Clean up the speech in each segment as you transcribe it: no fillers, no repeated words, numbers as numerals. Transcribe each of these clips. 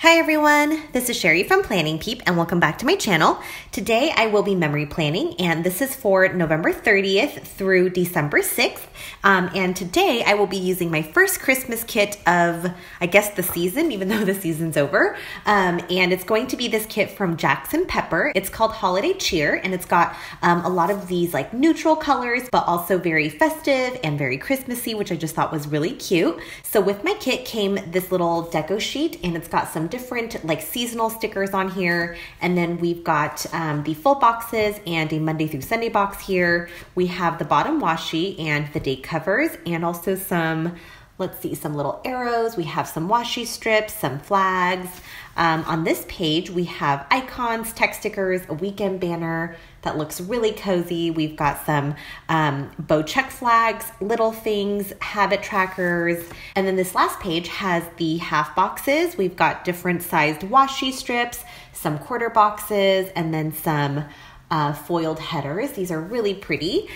Hi everyone, this is Sherry from Planning Peep and welcome back to my channel. Today I will be memory planning and this is for November 30th through December 6th. And today I will be using my first Christmas kit of, I guess, the season, even though the season's over. And it's going to be this kit from Jax and Pepper. It's called Holiday Cheer and it's got a lot of these like neutral colors, but also very festive and very Christmassy, which I just thought was really cute. So with my kit came this little deco sheet and it's got some different like seasonal stickers on here, and then we've got the full boxes and a Monday through Sunday box here. We have the bottom washi and the day covers, and also some, let's see, some little arrows. We have some washi strips, some flags. On this page we have icons, text stickers, a weekend banner that looks really cozy. We've got some bow check flags, little things, habit trackers. And then this last page has the half boxes. We've got different sized washi strips, some quarter boxes, and then some foiled headers. These are really pretty.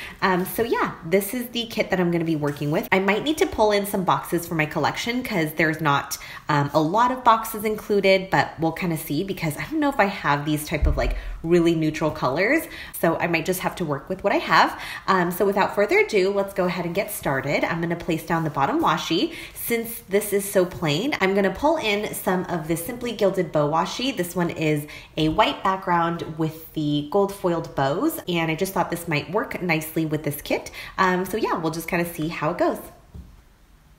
So yeah, this is the kit that I'm going to be working with. I might need to pull in some boxes for my collection because there's not a lot of boxes included, but we'll kind of see because I don't know if I have these type of like really neutral colors. So I might just have to work with what I have. So without further ado, let's go ahead and get started. I'm going to place down the bottom washi. Since this is so plain, I'm going to pull in some of the Simply Gilded Bow Washi. This one is a white background with the gold foiled bows, and I just thought this might work nicely with this kit. So yeah, we'll just kind of see how it goes.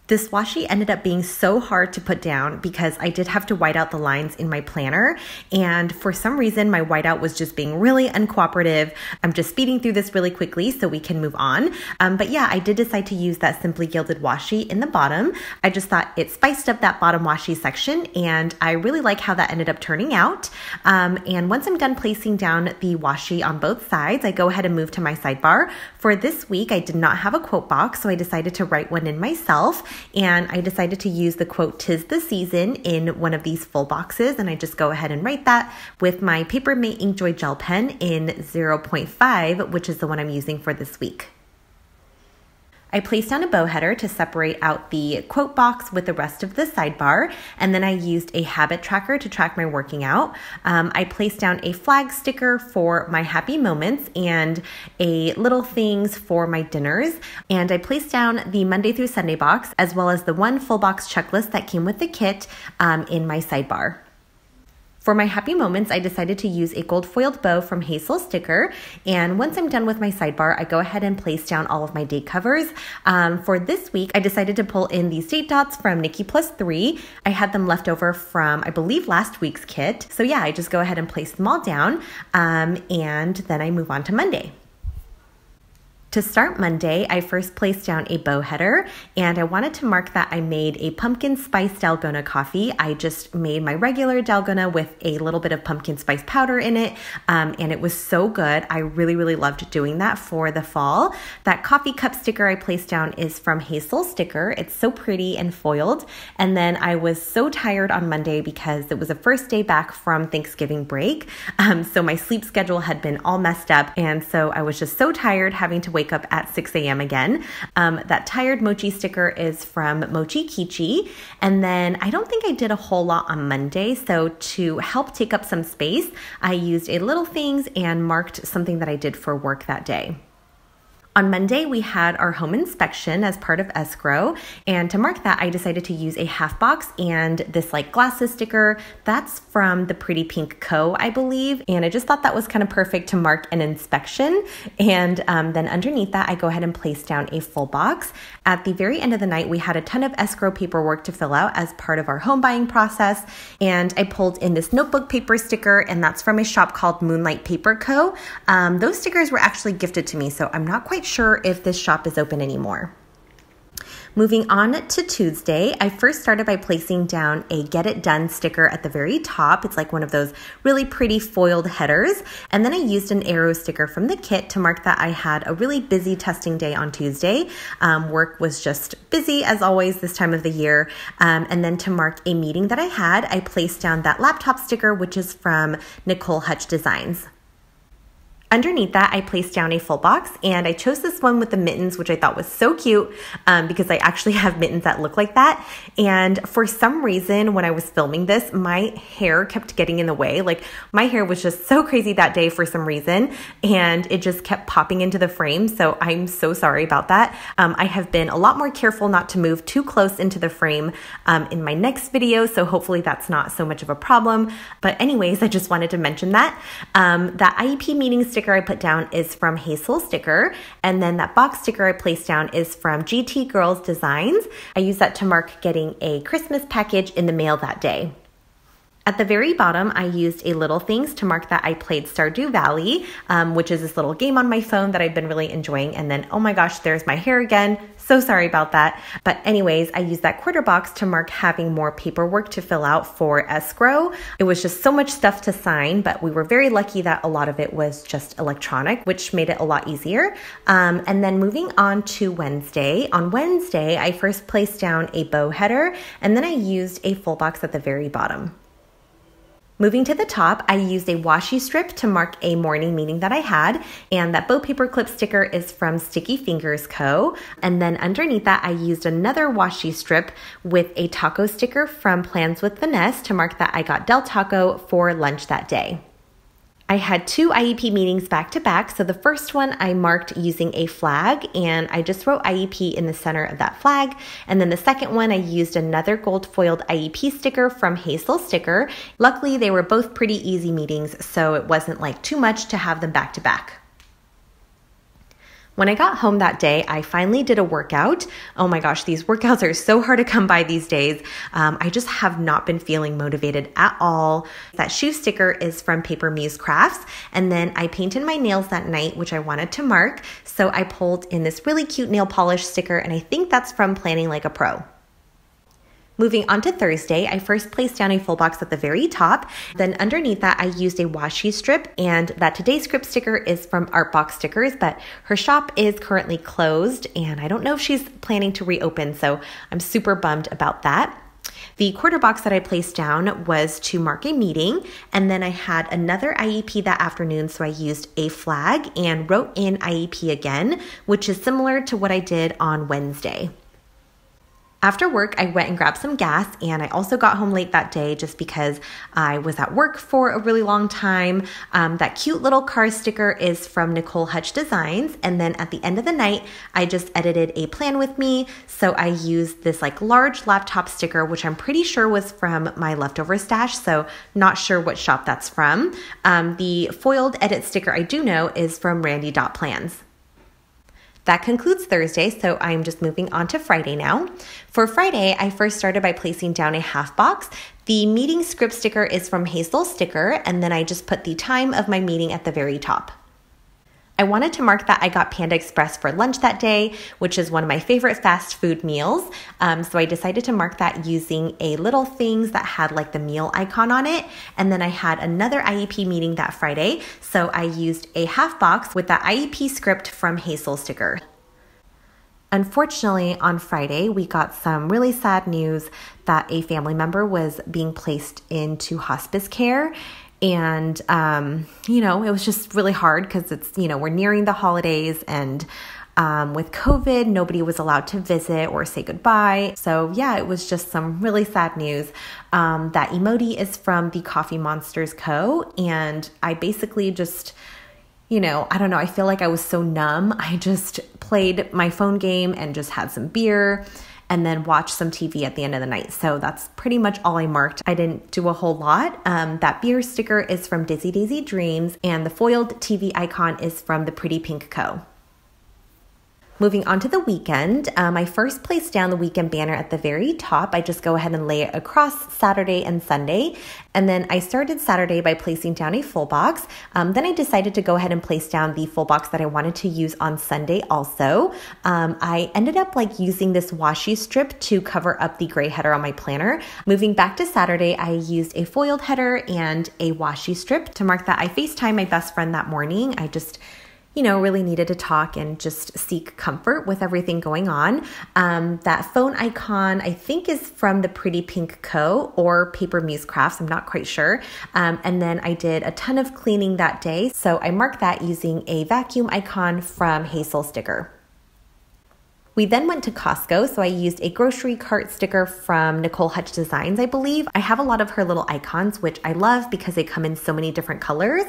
This washi ended up being so hard to put down because I did have to white out the lines in my planner, and for some reason my whiteout was just being really uncooperative. I'm just speeding through this really quickly so we can move on. But yeah, I did decide to use that Simply Gilded washi in the bottom. I just thought it spiced up that bottom washi section, and I really like how that ended up turning out. And once I'm done placing down the washi on both sides, I go ahead and move to my sidebar. For this week, I did not have a quote box, so I decided to write one in myself. And I decided to use the quote "Tis the Season" in one of these full boxes, and I just go ahead and write that with my Paper Mate InkJoy gel pen in 0.5, which is the one I'm using for this week. I placed down a bow header to separate out the quote box with the rest of the sidebar, and then I used a habit tracker to track my working out. I placed down a flag sticker for my happy moments and a little things for my dinners, and I placed down the Monday through Sunday box as well as the one full box checklist that came with the kit in my sidebar. For my happy moments, I decided to use a gold foiled bow from Hazel Sticker, and once I'm done with my sidebar, I go ahead and place down all of my date covers. For this week, I decided to pull in these date dots from Nikki Plus Three. I had them left over from, I believe, last week's kit. So yeah, I just go ahead and place them all down, and then I move on to Monday. To start Monday, I first placed down a bow header, and I wanted to mark that I made a pumpkin spice dalgona coffee. I just made my regular dalgona with a little bit of pumpkin spice powder in it, and it was so good. I really, really loved doing that for the fall. That coffee cup sticker I placed down is from Hazel Sticker. It's so pretty and foiled. And then I was so tired on Monday because it was the first day back from Thanksgiving break, so my sleep schedule had been all messed up, and so I was just so tired having to wake up at 6 a.m. again. That tired mochi sticker is from Mochi Kichi. And then I don't think I did a whole lot on Monday, so to help take up some space, I used a little things and marked something that I did for work that day. On Monday, we had our home inspection as part of escrow, and to mark that, I decided to use a half box and this like glasses sticker. That's from the Pretty Pink Co, I believe, and I just thought that was kind of perfect to mark an inspection. And then underneath that, I go ahead and place down a full box. At the very end of the night, we had a ton of escrow paperwork to fill out as part of our home buying process, and I pulled in this notebook paper sticker, and that's from a shop called Moonlight Paper Co. Those stickers were actually gifted to me, so I'm not quite sure if this shop is open anymore. Moving on to Tuesday, I first started by placing down a Get It Done sticker at the very top. It's like one of those really pretty foiled headers. And then I used an arrow sticker from the kit to mark that I had a really busy testing day on Tuesday. Work was just busy as always this time of the year. And then to mark a meeting that I had, I placed down that laptop sticker, which is from Nicole Hutch Designs. Underneath that, I placed down a full box, and I chose this one with the mittens, which I thought was so cute because I actually have mittens that look like that. And for some reason, when I was filming this, my hair kept getting in the way. Like, my hair was just so crazy that day for some reason, and it just kept popping into the frame, so I'm so sorry about that. I have been a lot more careful not to move too close into the frame in my next video, so hopefully that's not so much of a problem. But anyways, I just wanted to mention that. That IEP meeting sticker I put down is from Hazel Sticker, and then that box sticker I placed down is from GT Girls Designs. I used that to mark getting a Christmas package in the mail that day. At the very bottom, I used a little things to mark that I played Stardew Valley, which is this little game on my phone that I've been really enjoying. And then, oh my gosh, there's my hair again. So sorry about that. But anyways, I used that quarter box to mark having more paperwork to fill out for escrow. It was just so much stuff to sign, but we were very lucky that a lot of it was just electronic, which made it a lot easier. And then moving on to Wednesday. On Wednesday, I first placed down a bow header, and then I used a full box at the very bottom. Moving to the top, I used a washi strip to mark a morning meeting that I had, and that bow paper clip sticker is from Sticky Fingers Co. And then underneath that, I used another washi strip with a taco sticker from Plans with Vaness to mark that I got Del Taco for lunch that day. I had two IEP meetings back to back, so the first one I marked using a flag, and I just wrote IEP in the center of that flag. And then the second one I used another gold foiled IEP sticker from Hazel Sticker. Luckily, they were both pretty easy meetings, so it wasn't like too much to have them back to back. When I got home that day, I finally did a workout. Oh my gosh, these workouts are so hard to come by these days. I just have not been feeling motivated at all. That shoe sticker is from Paper Muse Crafts. And then I painted my nails that night, which I wanted to mark. So I pulled in this really cute nail polish sticker, and I think that's from Planning Like a Pro. Moving on to Thursday, I first placed down a full box at the very top. Then underneath that, I used a washi strip, and that today's script sticker is from Artbox Stickers, but her shop is currently closed, and I don't know if she's planning to reopen, so I'm super bummed about that. The quarter box that I placed down was to mark a meeting, and then I had another IEP that afternoon, so I used a flag and wrote in IEP again, which is similar to what I did on Wednesday. After work, I went and grabbed some gas, and I also got home late that day just because I was at work for a really long time. That cute little car sticker is from Nicole Hutch Designs, and then at the end of the night, I just edited a plan with me, so I used this like large laptop sticker, which I'm pretty sure was from my leftover stash, so not sure what shop that's from. The foiled edit sticker I do know is from Randi DOT Plans. That concludes Thursday, so I'm just moving on to Friday now. For Friday, I first started by placing down a half box. The meeting script sticker is from Hazel Sticker, and then I just put the time of my meeting at the very top. I wanted to mark that I got Panda Express for lunch that day, which is one of my favorite fast food meals. So I decided to mark that using a little things that had like the meal icon on it. And then I had another IEP meeting that Friday, so I used a half box with that IEP script from Hazel Sticker. Unfortunately, on Friday, we got some really sad news that a family member was being placed into hospice care. And, you know, it was just really hard because it's, you know, we're nearing the holidays, and with COVID, nobody was allowed to visit or say goodbye. So yeah, it was just some really sad news. That emoji is from the Coffee Monsters Co. And I basically just, you know, I don't know, I feel like I was so numb. I just played my phone game and just had some beer, and then watch some TV at the end of the night. So that's pretty much all I marked. I didn't do a whole lot. That beer sticker is from Dizzy Daisy Dreams, and the foiled TV icon is from the Pretty Pink Co. Moving on to the weekend, I first placed down the weekend banner at the very top. I just go ahead and lay it across Saturday and Sunday. And then I started Saturday by placing down a full box. Then I decided to go ahead and place down the full box that I wanted to use on Sunday also. I ended up like using this washi strip to cover up the gray header on my planner. Moving back to Saturday, I used a foiled header and a washi strip to mark that I FaceTimed my best friend that morning. I just you know, really needed to talk and just seek comfort with everything going on. That phone icon, I think, is from the Pretty Pink Co or Paper Muse Crafts. I'm not quite sure. And then I did a ton of cleaning that day, so I marked that using a vacuum icon from Hey Soul Sticker. We then went to Costco, so I used a grocery cart sticker from Nicole Hutch Designs, I believe. I have a lot of her little icons, which I love because they come in so many different colors.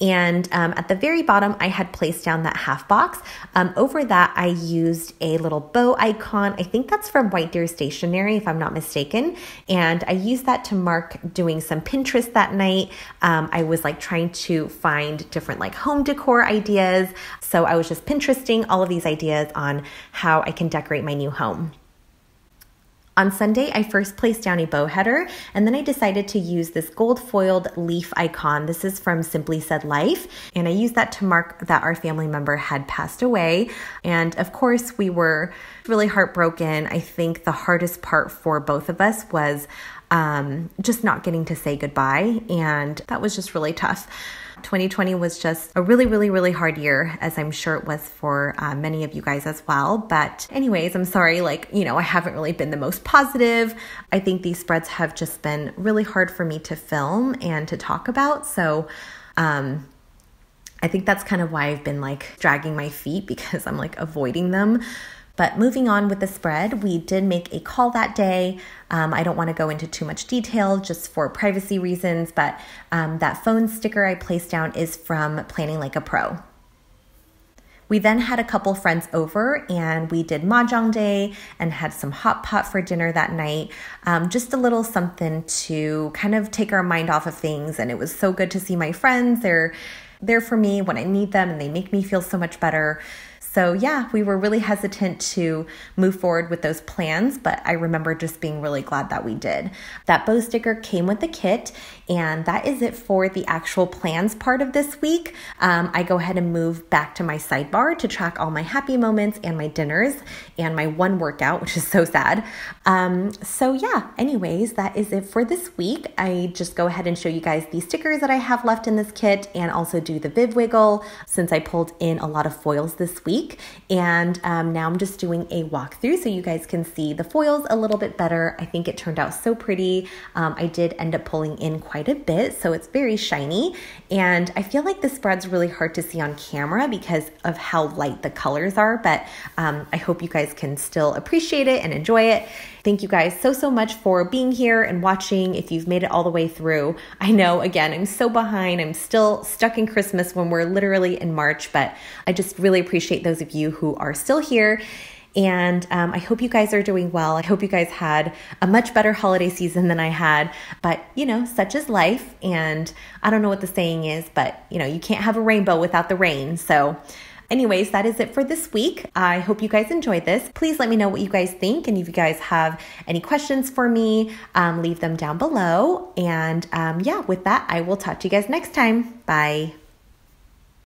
And at the very bottom, I had placed down that half box. Over that, I used a little bow icon. I think that's from White Deer Stationery, if I'm not mistaken. And I used that to mark doing some Pinterest that night. I was like trying to find different like home decor ideas. So I was just Pinteresting all of these ideas on how I can decorate my new home. On Sunday, I first placed down a bow header, and then I decided to use this gold foiled leaf icon. This is from Simply Said Life, and I used that to mark that our family member had passed away. And of course, we were really heartbroken. I think the hardest part for both of us was just not getting to say goodbye, and that was just really tough. 2020 was just a really, really, really hard year, as I'm sure it was for many of you guys as well. But anyways, I'm sorry, like, you know, I haven't really been the most positive. I think these spreads have just been really hard for me to film and to talk about. So I think that's kind of why I've been like dragging my feet, because I'm like avoiding them. But moving on with the spread, we did make a call that day. I don't want to go into too much detail just for privacy reasons, but that phone sticker I placed down is from Planning Like a Pro. We then had a couple friends over and we did mahjong day and had some hot pot for dinner that night. Just a little something to kind of take our mind off of things. And it was so good to see my friends. They're there for me when I need them and they make me feel so much better. So yeah, we were really hesitant to move forward with those plans, but I remember just being really glad that we did. That bow sticker came with the kit, and that is it for the actual plans part of this week. I go ahead and move back to my sidebar to track all my happy moments and my dinners and my one workout, which is so sad. So yeah, anyways, that is it for this week. I just go ahead and show you guys the stickers that I have left in this kit and also do the bib wiggle since I pulled in a lot of foils this week. And now I'm just doing a walkthrough so you guys can see the foils a little bit better. I think it turned out so pretty. I did end up pulling in quite a bit, so it's very shiny. And I feel like the spread's really hard to see on camera because of how light the colors are, but I hope you guys can still appreciate it and enjoy it. Thank you guys so, so much for being here and watching if you've made it all the way through. I know, again, I'm so behind. I'm still stuck in Christmas when we're literally in March, but I just really appreciate those of you who are still here. And I hope you guys are doing well. I hope you guys had a much better holiday season than I had, but you know, such is life. And I don't know what the saying is, but you know, you can't have a rainbow without the rain. So anyways, that is it for this week. I hope you guys enjoyed this. Please let me know what you guys think. And if you guys have any questions for me, leave them down below. And yeah, with that, I will talk to you guys next time. Bye.